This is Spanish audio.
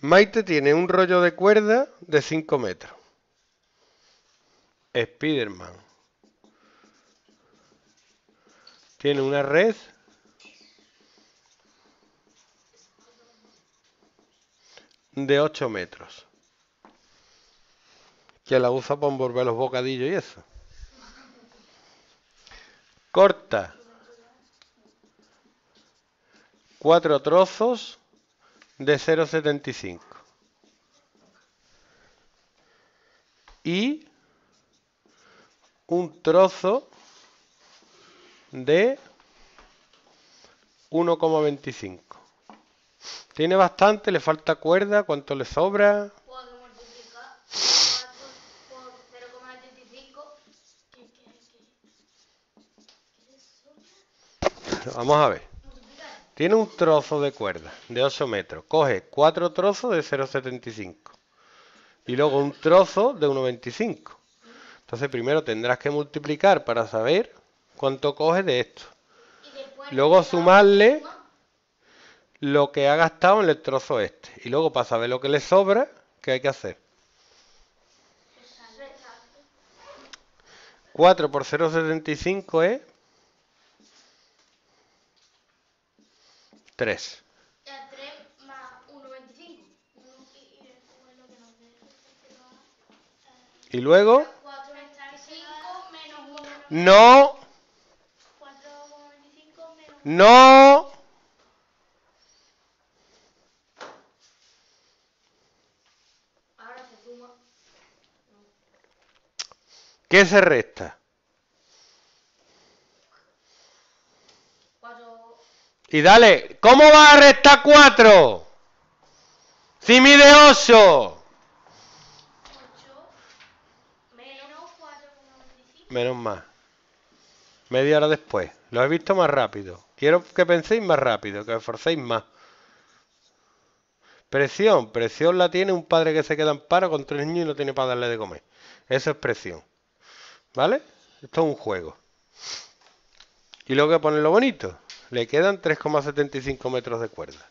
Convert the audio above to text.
Maite tiene un rollo de cuerda de 5 metros. Spiderman tiene una red de 8 metros. Que la usa para envolver los bocadillos y eso. Corta 4 trozos de 0,75 y un trozo de 1,25. Tiene bastante, le falta cuerda. ¿Cuánto le sobra? Puedo multiplicar 4 por 0,75. Vamos a ver. Tiene un trozo de cuerda de 8 metros. Coge 4 trozos de 0,75. Y luego un trozo de 1,25. Entonces primero tendrás que multiplicar para saber cuánto coge de esto. Luego sumarle lo que ha gastado en el trozo este. Y luego para saber lo que le sobra, ¿qué hay que hacer? 4 por 0,75 es... 3. 3 más 1,25. Y luego... 4 menos 1. No. 4,25 menos 1. No. Ahora se suma. ¿Qué se resta? Y dale, ¿cómo va a restar 4? Si mide 8. 8 menos 4,25. Menos más. Media hora después. Lo he visto más rápido. Quiero que penséis más rápido, que os esforcéis más. Presión. Presión la tiene un padre que se queda en paro con 3 niños y no tiene para darle de comer. Eso es presión. ¿Vale? Esto es un juego. Y luego que pone lo bonito. Le quedan 3,75 metros de cuerda.